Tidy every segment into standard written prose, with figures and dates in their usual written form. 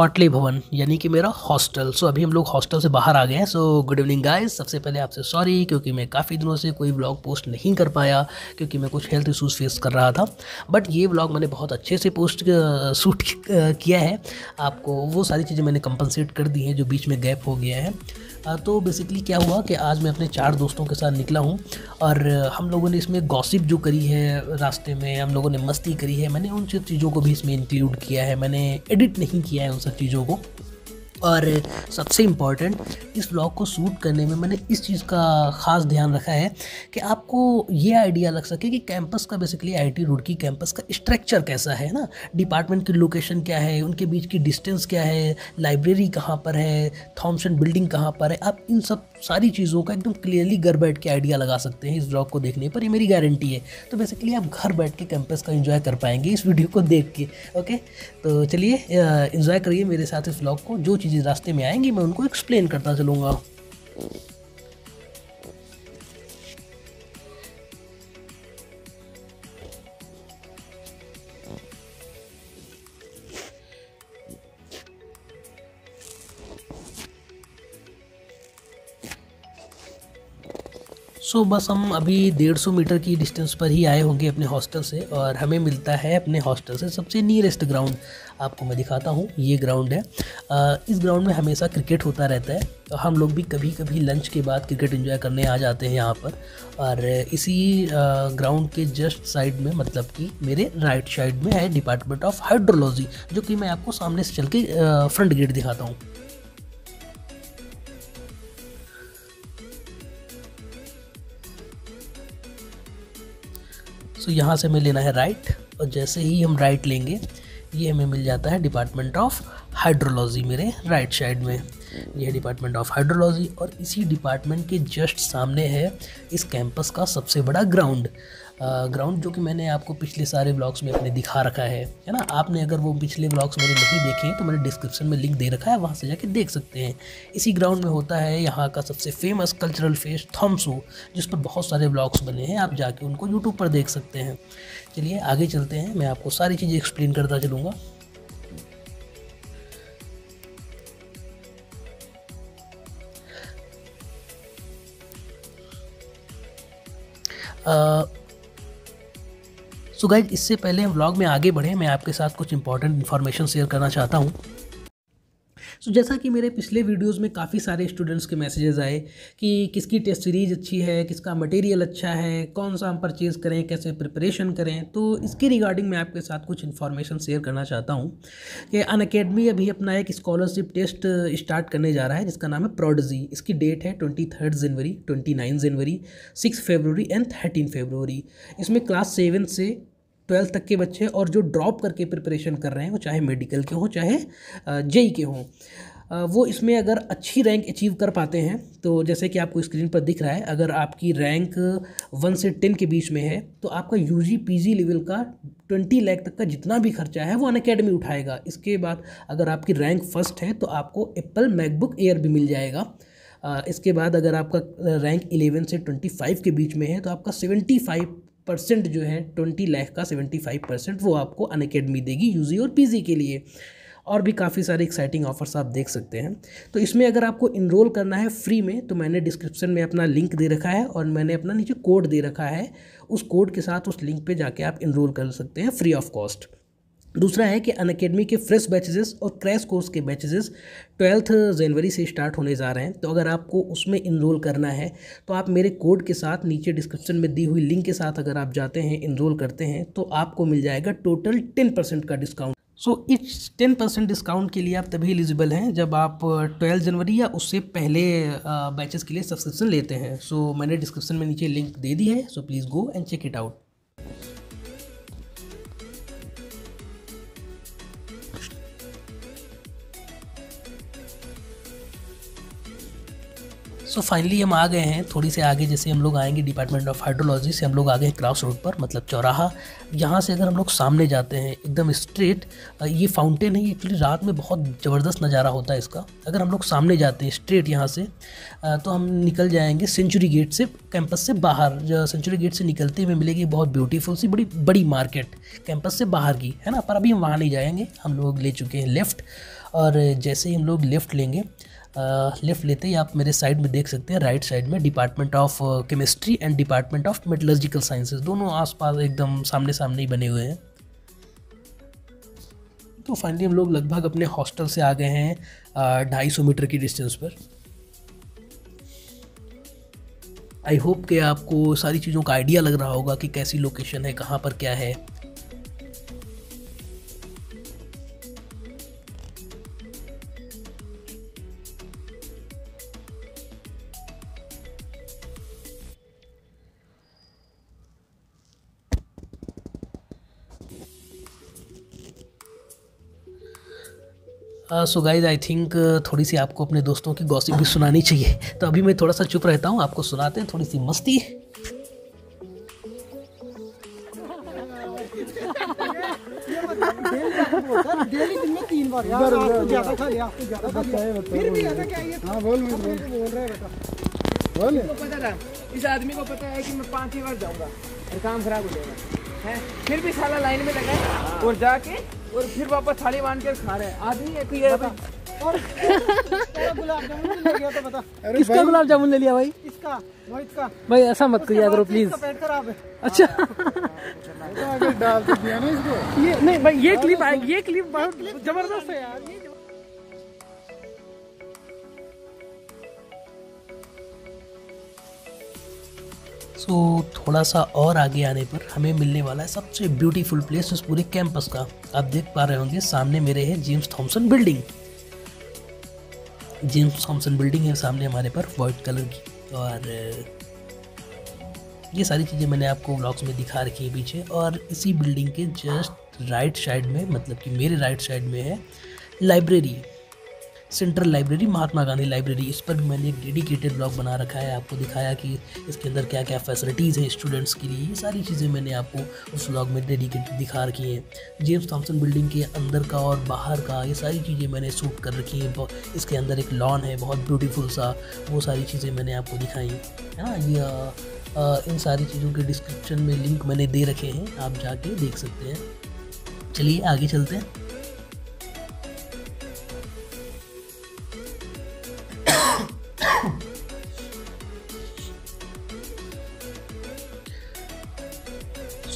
पाटले भवन यानी कि मेरा हॉस्टल। सो अभी हम लोग हॉस्टल से बाहर आ गए हैं। सो गुड इवनिंग गाइस, सबसे पहले आपसे सॉरी क्योंकि मैं काफ़ी दिनों से कोई ब्लॉग पोस्ट नहीं कर पाया क्योंकि मैं कुछ हेल्थ इशूज़ फेस कर रहा था। बट ये ब्लॉग मैंने बहुत अच्छे से पोस्ट शूट किया है, आपको वो सारी चीज़ें मैंने कंपनसेट कर दी हैं जो बीच में गैप हो गया है। तो बेसिकली क्या हुआ कि आज मैं अपने चार दोस्तों के साथ निकला हूँ और हम लोगों ने इसमें गॉसिप जो करी है, रास्ते में हम लोगों ने मस्ती करी है, मैंने उन सब चीज़ों को भी इसमें इंक्लूड किया है, मैंने एडिट नहीं किया है उन सब चीज़ों को। और सबसे इम्पॉर्टेंट, इस ब्लॉग को शूट करने में मैंने इस चीज़ का ख़ास ध्यान रखा है कि आपको ये आइडिया लग सके कि कैंपस का, बेसिकली आईआईटी रुड़की कैंपस का स्ट्रक्चर कैसा है ना, डिपार्टमेंट की लोकेशन क्या है, उनके बीच की डिस्टेंस क्या है, लाइब्रेरी कहाँ पर है, थॉमसन बिल्डिंग कहाँ पर है। आप इन सब सारी चीज़ों का एकदम क्लियरली घर बैठ के आइडिया लगा सकते हैं इस ब्लॉग को देखने पर, ये मेरी गारंटी है। तो बेसिकली आप घर बैठ के कैंपस का एंजॉय कर पाएंगे इस वीडियो को देख के। ओके, तो चलिए एंजॉय करिए मेरे साथ इस ब्लॉग को। जो जिस रास्ते में आएंगी मैं उनको एक्सप्लेन करता चलूंगा। सो बस हम अभी 150 मीटर की डिस्टेंस पर ही आए होंगे अपने हॉस्टल से और हमें मिलता है अपने हॉस्टल से सबसे नियरेस्ट ग्राउंड। आपको मैं दिखाता हूँ, ये ग्राउंड है। इस ग्राउंड में हमेशा क्रिकेट होता रहता है तो हम लोग भी कभी कभी लंच के बाद क्रिकेट एंजॉय करने आ जाते हैं यहाँ पर। और इसी ग्राउंड के जस्ट साइड में, मतलब कि मेरे राइट साइड में है डिपार्टमेंट ऑफ हाइड्रोलॉजी, जो कि मैं आपको सामने से चल के फ्रंट गेट दिखाता हूँ। सो यहाँ से हमें लेना है राइट और जैसे ही हम राइट लेंगे ये हमें मिल जाता है डिपार्टमेंट ऑफ हाइड्रोलॉजी। मेरे राइट साइड में यह है डिपार्टमेंट ऑफ हाइड्रोलॉजी और इसी डिपार्टमेंट के जस्ट सामने है इस कैंपस का सबसे बड़ा ग्राउंड। ग्राउंड जो कि मैंने आपको पिछले सारे ब्लॉग्स में अपने दिखा रखा है ना। आपने अगर वो पिछले ब्लॉग्स मेरे नहीं देखे हैं तो मैंने डिस्क्रिप्शन में लिंक दे रखा है, वहाँ से जाके देख सकते हैं। इसी ग्राउंड में होता है यहाँ का सबसे फेमस कल्चरल फेस्ट थॉमसो, जिस पर बहुत सारे ब्लॉग्स बने हैं, आप जाके उनको यूट्यूब पर देख सकते हैं। चलिए आगे चलते हैं, मैं आपको सारी चीज़ें एक्सप्लेन करता चलूँगा। सो गाइज, इससे पहले हम व्लॉग में आगे बढ़े मैं आपके साथ कुछ इंपॉर्टेंट इन्फॉर्मेशन शेयर करना चाहता हूँ। सो जैसा कि मेरे पिछले वीडियोस में काफ़ी सारे स्टूडेंट्स के मैसेजेस आए कि किसकी टेस्ट सीरीज़ अच्छी है, किसका मटेरियल अच्छा है, कौन सा हम परचेज़ करें, कैसे प्रिपरेशन करें। तो इसके रिगार्डिंग मैं आपके साथ कुछ इन्फॉर्मेशन शेयर करना चाहता हूं कि अनअकैडमी अभी अपना एक स्कॉलरशिप टेस्ट स्टार्ट करने जा रहा है जिसका नाम है प्रोडजी। इसकी डेट है 23 जनवरी, 29 जनवरी, 6 फरवरी एंड 13 फरवरी। इसमें क्लास 7 से 12 तक के बच्चे और जो ड्रॉप करके प्रिपरेशन कर रहे हैं, वो चाहे मेडिकल के हों चाहे जेई के हों, वो इसमें अगर अच्छी रैंक अचीव कर पाते हैं तो जैसे कि आपको स्क्रीन पर दिख रहा है, अगर आपकी रैंक 1 से 10 के बीच में है तो आपका यूजी पीजी लेवल का 20 लाख तक का जितना भी खर्चा है वो अनअकैडमी उठाएगा। इसके बाद अगर आपकी रैंक फर्स्ट है तो आपको एप्पल मैकबुक एयर भी मिल जाएगा। इसके बाद अगर आपका रैंक 11 से 25 के बीच में है तो आपका 75% जो है 20 लाख का 75% वो आपको अनअकैडमी देगी यूजी और पीजी के लिए। और भी काफ़ी सारे एक्साइटिंग ऑफर्स आप देख सकते हैं। तो इसमें अगर आपको इनरोल करना है फ्री में तो मैंने डिस्क्रिप्शन में अपना लिंक दे रखा है और मैंने अपना नीचे कोड दे रखा है, उस कोड के साथ उस लिंक पे जाके आप इनरोल कर सकते हैं फ्री ऑफ कॉस्ट। दूसरा है कि अनअकैडमी के फ्रेश बैचेज़ और क्रैश कोर्स के बैचेज़ 12 जनवरी से स्टार्ट होने जा रहे हैं। तो अगर आपको उसमें इनरोल करना है तो आप मेरे कोड के साथ नीचे डिस्क्रिप्शन में दी हुई लिंक के साथ अगर आप जाते हैं इनरोल करते हैं तो आपको मिल जाएगा टोटल 10% का डिस्काउंट। सो इस 10% डिस्काउंट के लिए आप तभी एलिजिबल हैं जब आप 12 जनवरी या उससे पहले बैचेज़ के लिए सब्सक्रिप्शन लेते हैं। सो मैंने डिस्क्रिप्शन में नीचे लिंक दे दी है, so please go and check it out. So finally हम आ गए हैं थोड़ी से आगे, जैसे हम लोग आएंगे डिपार्टमेंट ऑफ हाइड्रोलॉजी से हम लोग आ गए क्रॉस रोड पर, मतलब चौराहा। यहाँ से अगर हम लोग सामने जाते हैं एकदम स्ट्रेट, ये फाउंटेन है, एक्चुअली रात में बहुत ज़बरदस्त नज़ारा होता है इसका। अगर हम लोग सामने जाते हैं स्ट्रेट यहाँ से तो हम निकल जाएंगे सेंचुरी गेट से, कैंपस से बाहर। सेंचुरी गेट से निकलते हुए मिलेगी बहुत ब्यूटीफुल सी बड़ी बड़ी मार्केट कैंपस से बाहर की, है ना। पर अभी हम वहाँ नहीं जाएंगे, हम लोग ले चुके हैं लेफ़्ट, और जैसे ही हम लोग लेफ़्ट लेंगे, लेफ़्ट लेते ही आप मेरे साइड में देख सकते हैं, राइट साइड में department of chemistry and department of metallurgical sciences, दोनों आसपास एकदम सामने सामने ही बने हुए हैं। तो फाइनली हम लोग लगभग अपने हॉस्टल से आ गए हैं 250 मीटर की डिस्टेंस पर। आई होप कि आपको सारी चीज़ों का आइडिया लग रहा होगा कि कैसी लोकेशन है, कहाँ पर क्या है। सो गाइज आई थिंक थोड़ी सी आपको अपने दोस्तों की गॉसिप भी सुनानी चाहिए, तो अभी मैं थोड़ा सा चुप रहता हूँ, आपको सुनाते हैं थोड़ी सी मस्ती। इस आदमी को पता है कि मैं 5 ही बार जाऊँगा और काम खराब हो जाएगा, फिर भी साला लाइन में लगा है और जाके और फिर वापस थाली बांध कर खा रहे हैं। आदमी एक ही है और गुलाब जामुन ले लिया, तो बता किसका गुलाब जामुन ले लिया भाई? इसका, मोहित का। भाई ऐसा मत करिए करो प्लीज, इसका पेट खराब है। अच्छा अगर डाल दिया ना इसको, ये नहीं भाई, ये क्लिप आएगी, ये क्लिप बहुत जबरदस्त है यार। सो थोड़ा सा और आगे आने पर हमें मिलने वाला है सबसे ब्यूटीफुल प्लेस उस पूरे कैंपस का। आप देख पा रहे होंगे सामने मेरे है James Thomson building, James Thomson building है सामने हमारे पर, वाइट कलर की। और ये सारी चीज़ें मैंने आपको व्लॉग्स में दिखा रखी है पीछे। और इसी बिल्डिंग के जस्ट राइट साइड में, मतलब कि मेरे राइट साइड में है library, central library, Mahatma Gandhi library. इस पर भी मैंने एक डेडिकेटेड ब्लॉग बना रखा है, आपको दिखाया कि इसके अंदर क्या क्या फैसिलिटीज़ हैं स्टूडेंट्स के लिए। ये सारी चीज़ें मैंने आपको उस ब्लॉग में डेडिकेटेड दिखा रखी हैं। जेम्स थॉमसन बिल्डिंग के अंदर का और बाहर का ये सारी चीज़ें मैंने शूट कर रखी हैं। इसके अंदर एक लॉन है बहुत ब्यूटीफुल सा, वो सारी चीज़ें मैंने आपको दिखाई है ना। इन सारी चीज़ों के डिस्क्रिप्शन में लिंक मैंने दे रखे हैं, आप जाके देख सकते हैं। चलिए आगे चलते हैं।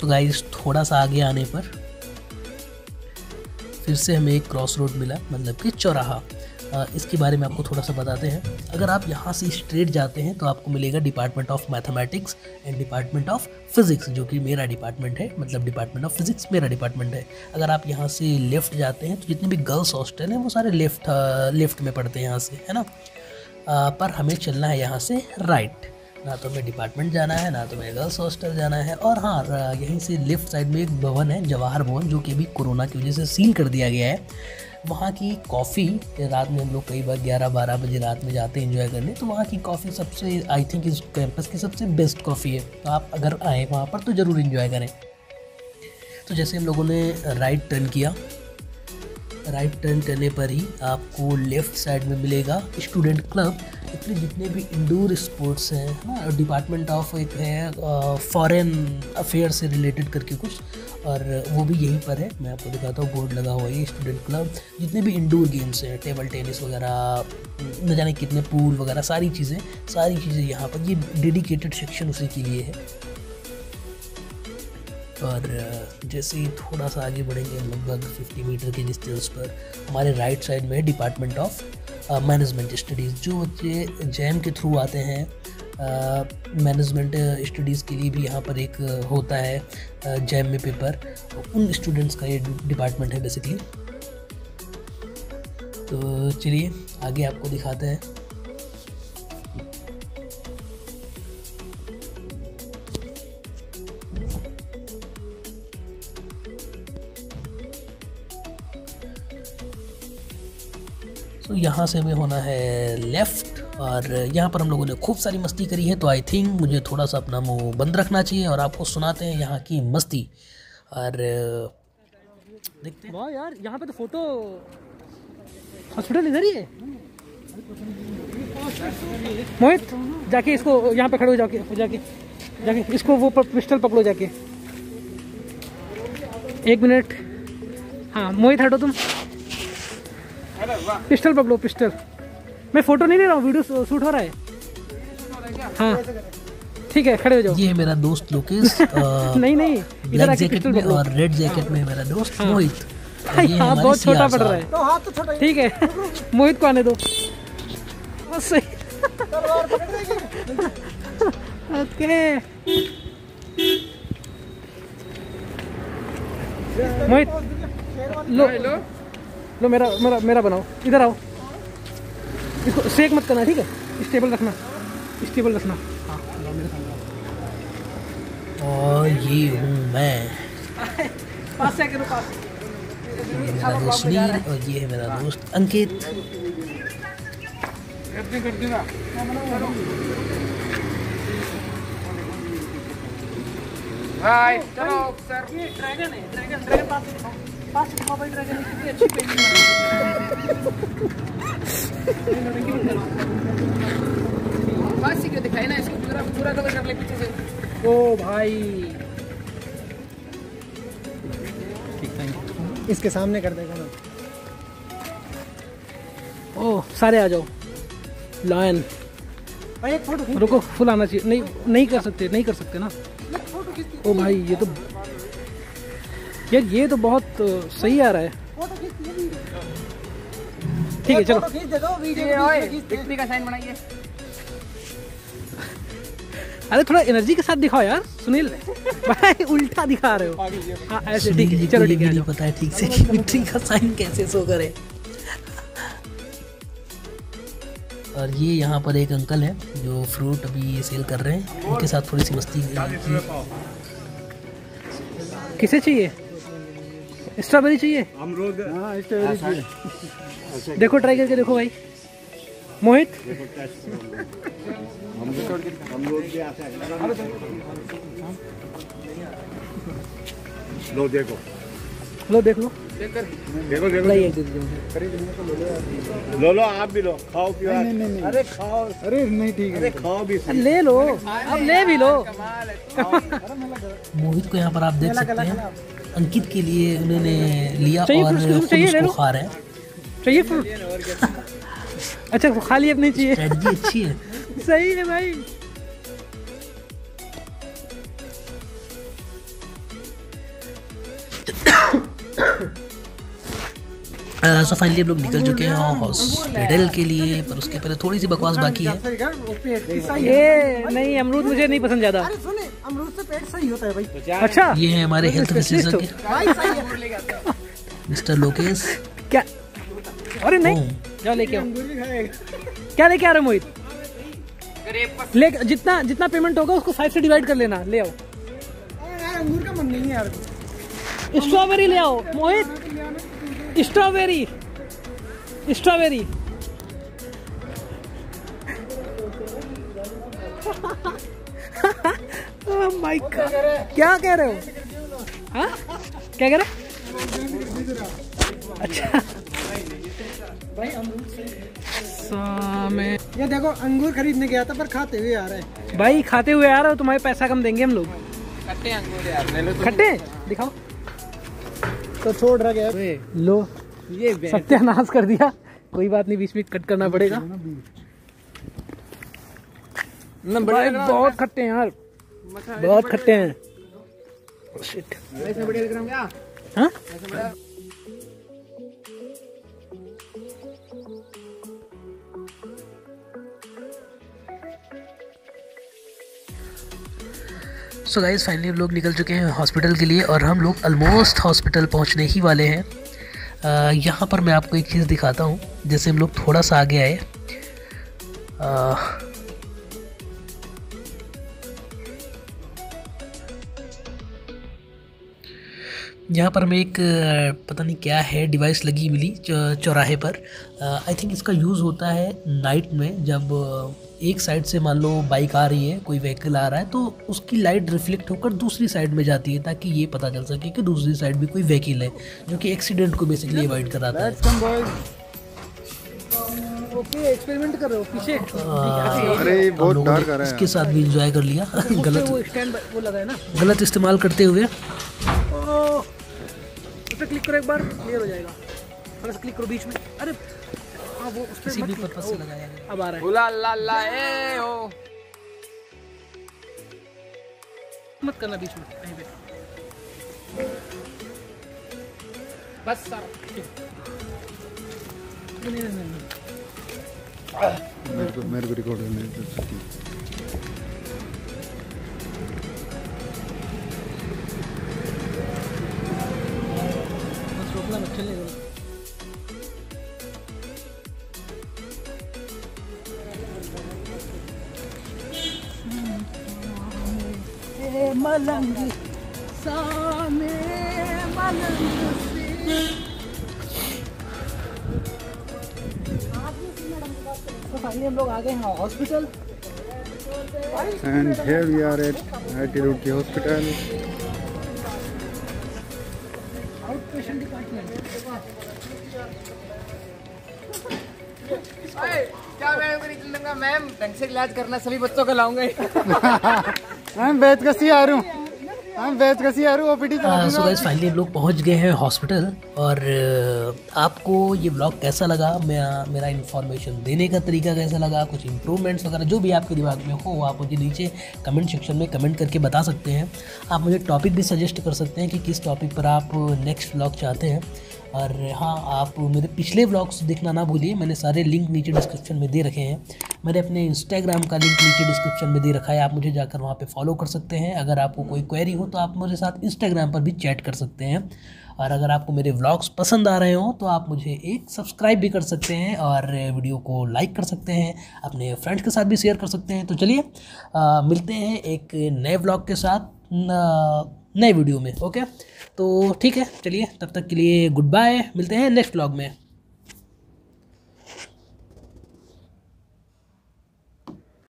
तो गाइस थोड़ा सा आगे आने पर फिर से हमें एक क्रॉस रोड मिला, मतलब कि चौराहा। इसके बारे में आपको थोड़ा सा बताते हैं। अगर आप यहाँ से स्ट्रेट जाते हैं तो आपको मिलेगा department of mathematics and department of physics, जो कि मेरा डिपार्टमेंट है, मतलब डिपार्टमेंट ऑफ फिजिक्स मेरा डिपार्टमेंट है। अगर आप यहाँ से लेफ़्ट जाते हैं तो जितने भी गर्ल्स हॉस्टल हैं वो सारे लेफ़्ट में पड़ते हैं यहाँ से, है ना। पर हमें चलना है यहाँ से राइट, ना तो हमें डिपार्टमेंट जाना है, ना तो हमें गर्ल्स हॉस्टल जाना है। और हाँ, यहीं से लेफ़्ट साइड में एक भवन है, जवाहर भवन, जो कि अभी कोरोना की वजह से सील कर दिया गया है। वहाँ की कॉफ़ी, रात में हम लोग कई बार 11-12 बजे रात में जाते हैं एंजॉय करने, तो वहाँ की कॉफ़ी सबसे, आई थिंक, इस कैंपस की सबसे बेस्ट कॉफ़ी है। तो आप अगर आए वहाँ पर तो ज़रूर इन्जॉय करें। तो जैसे हम लोगों ने राइट टर्न किया, राइट टर्न करने पर ही आपको लेफ़्ट साइड में मिलेगा स्टूडेंट क्लब। इसलिए जितने भी इंडोर स्पोर्ट्स हैं ना, डिपार्टमेंट ऑफ एक है फॉरेन अफेयर से रिलेटेड करके कुछ, और वो भी यहीं पर है। मैं आपको दिखाता हूँ, बोर्ड लगा हुआ है स्टूडेंट क्लब। जितने भी इंडोर गेम्स हैं, टेबल टेनिस वगैरह, न जाने कितने पूल वगैरह, सारी चीज़ें यहाँ पर, ये डेडिकेटेड सेक्शन उसी के लिए है। और जैसे ही थोड़ा सा आगे बढ़ेंगे, लगभग 50 मीटर के डिस्टेंस पर हमारे राइट साइड में डिपार्टमेंट ऑफ मैनेजमेंट स्टडीज़, जो बच्चे जैम के थ्रू आते हैं मैनेजमेंट स्टडीज़ के लिए भी यहाँ पर एक होता है जैम में पेपर, उन स्टूडेंट्स का ये डिपार्टमेंट है बेसिकली। तो चलिए आगे आपको दिखाते हैं। तो यहाँ से हमें होना है लेफ़्ट, और यहाँ पर हम लोगों ने खूब सारी मस्ती करी है, तो आई थिंक मुझे थोड़ा सा अपना मुंह बंद रखना चाहिए और आपको सुनाते हैं यहाँ की मस्ती। और देखते हैं यार, यहाँ पे तो फोटो हॉस्पिटल इधर ही है मोहित, जाके इसको यहाँ पे खड़े हो, जाके जाके जाके इसको वो पिस्टल पकड़ो जाके, एक मिनट। हाँ मोहित हटो तुम, पिस्टल पकड़ो, पिस्टल। मैं फोटो नहीं ले रहा हूँ, वीडियो शूट हो रहा है। हाँ ठीक है, खड़े हो जाओ। ये है मेरा दोस्त लोकेश नहीं नहीं, ब्लैक जैकेट में और रेड जैकेट में मेरा दोस्त मोहित। हाँ बहुत छोटा पड़ रहा है तो हाथ तो छोटा ही, ठीक है मोहित को आने दो बस। सही ओके मोहित, लो लो मेरा मेरा मेरा बनाओ, इधर आओ। इसको सेक मत करना, ठीक है, स्टेबल रखना, स्टेबल रखना। हाँ और ये हूँ मैं, पास से करो, पास। मेरा दोस्त नीर और ये है मेरा दोस्त अंकित। हाय चलो सर, ये ड्रैगन है, ड्रैगन ड्रैगन पास दिखाओ भाई, ड्रैगन कितनी अच्छी पेंटिंग है, पास से क्यों दिखाई ना इसको, पूरा पूरा कवर कर ले पीछे से। ओ भाई ठीक, थैंक यू। इसके सामने कर देगा ना। ओह सारे आ जाओ, लायन भाई एक फोटो, रुको फुल आना चाहिए। नहीं नहीं कर सकते, नहीं कर सकते ना। ओ भाई ये तो यार, ये तो बहुत सही आ रहा है। ठीक है चलो, पिकनिक का साइन बनाइए। अरे थोड़ा एनर्जी के साथ दिखाओ यार सुनील भाई, उल्टा दिखा रहे हो। हाँ ऐसे ठीक है, चलो ठीक है। नहीं पता है ठीक से मिट्टी का साइन कैसे शो करे। और ये यहाँ पर एक अंकल है जो फ्रूट अभी सेल कर रहे हैं, उनके साथ थोड़ी सी मस्ती। किसे चाहिए? स्ट्रॉबेरी चाहिए, अमरूद। हाँ स्ट्रॉबेरी चाहिए, देखो ट्राई करके देखो भाई। मोहित लो देखो, लो देख लो, देखो देखो, लो लो आप भी लो, खाओ क्यों? अरे खाओ, अरे नहीं ठीक है, खाओ भी, ले लो अब, ले भी लो। मोहित को यहाँ पर आप देख सकते हैं, अंकित के लिए उन्होंने लिया और उसको खा रहे हैं। चाहिए फ्रूट? अच्छा खाली अपनी चाहिए, अच्छी है सही है भाई। सो फाइनली हम लोग निकल चुके हैं हॉस्पिटल के लिए, पर उसके पहले थोड़ी सी बकवास बाकी है। ये नहीं अमरूद मुझे नहीं पसंद ज्यादा, अमरूद से पेट सही होता है भाई। अच्छा ये है हमारे हेल्थ विशेषज्ञ मिस्टर लोकेश। क्या अरे नहीं क्या लेके आओ, क्या लेके आ रहे हो मोहित? ले जितना जितना पेमेंट होगा उसको 5 से डिवाइड कर लेना। ले आओ यार, अंगूर का मन नहीं यार। स्ट्रॉबेरी ले आओ Mohit, strawberry strawberry. Oh my God, क्या कह रहे हो? हाँ क्या कह रहे? अच्छा भाई अमरूद ये देखो, अंगूर खरीदने गया था पर खाते हुए आ रहा है भाई, खाते हुए आ रहा है। तुम्हारे पैसा कम देंगे हम लोग। खट्टे अंगूर यार, ले लो खट्टे, दिखाओ तो छोड़ रहा गया। लो ये सत्यानाश कर दिया, कोई बात नहीं, बीच में कट करना पड़ेगा ना। बड़े बहुत खट्टे हैं यार, बहुत खट्टे हैं। सो गाइस फाइनली हम लोग निकल चुके हैं हॉस्पिटल के लिए और हम लोग ऑलमोस्ट हॉस्पिटल पहुंचने ही वाले हैं। यहाँ पर मैं आपको एक चीज़ दिखाता हूँ, जैसे हम लोग थोड़ा सा आगे आए, यहाँ पर हमें एक पता नहीं क्या है डिवाइस लगी मिली चौराहे पर। आई थिंक इसका यूज़ होता है नाइट में, जब एक साइड से मान लो बाइक आ रही है, कोई व्हीकल आ रहा है, तो उसकी लाइट रिफ्लेक्ट होकर दूसरी साइड में जाती है, ताकि ये पता चल सके कि दूसरी साइड भी कोई व्हीकल है, जो कि एक्सीडेंट को बेसिकली अवॉइड कराता है। एक्सपेरिमेंट कर रहे हो पीछे, अरे बहुत डर कर रहा है। इसके साथ भी एंजॉय कर लिया। गलत वो लगा है ना, गलत इस्तेमाल करते हुए। उस पे क्लिक करो, एक बार क्लियर हो जाएगा। बस क्लिक करो बीच में। अरे हां, वो उस पे किसी भी पर्पस से लगाया है। अब आ रहा है उला ला ला ए ओ, मत करना बीच में, कहीं पे बस सर। नहीं मेरे को रिकॉर्ड करने दो। बस रोकना मत, चले जाओ। मलंग सामे मलंग फाइनली हम लोग आ गए हैं hospital. And here we are at IIT Roorkee hospital. Out patient department. अरे क्या मैं मेरी लंगा मैम ढंग से इलाज करना, सभी बच्चों को लाऊंगा। मैम बैठ कसी आ रहा हूं, हम वेट कैसी आ रही हूँ ओपीडी। सो गाइस फाइनली हम लोग पहुँच गए हैं हॉस्पिटल। और आपको ये ब्लॉग कैसा लगा, मेरा इन्फॉर्मेशन देने का तरीका कैसा लगा, कुछ इम्प्रूवमेंट्स वगैरह जो भी आपके दिमाग में हो, आप मुझे नीचे कमेंट सेक्शन में कमेंट करके बता सकते हैं। आप मुझे टॉपिक भी सजेस्ट कर सकते हैं कि किस टॉपिक पर आप नेक्स्ट ब्लॉग चाहते हैं। और हाँ, आप मेरे पिछले व्लॉग्स देखना ना भूलिए, मैंने सारे लिंक नीचे डिस्क्रिप्शन में दे रखे हैं। मैंने अपने इंस्टाग्राम का लिंक नीचे डिस्क्रिप्शन में दे रखा है, आप मुझे जाकर वहाँ पे फॉलो कर सकते हैं। अगर आपको कोई क्वेरी हो तो आप मेरे साथ इंस्टाग्राम पर भी चैट कर सकते हैं। और अगर आपको मेरे व्लॉग्स पसंद आ रहे हों तो आप मुझे एक सब्सक्राइब भी कर सकते हैं, और वीडियो को लाइक कर सकते हैं, अपने फ्रेंड्स के साथ भी शेयर कर सकते हैं। तो चलिए मिलते हैं एक नए व्लॉग के साथ नए वीडियो में। ओके, तो ठीक है, चलिए तब तक के लिए गुड बाय। मिलते हैं नेक्स्ट व्लॉग में।